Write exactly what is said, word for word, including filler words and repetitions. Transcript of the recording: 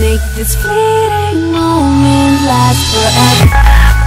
make this fleeting moment last forever.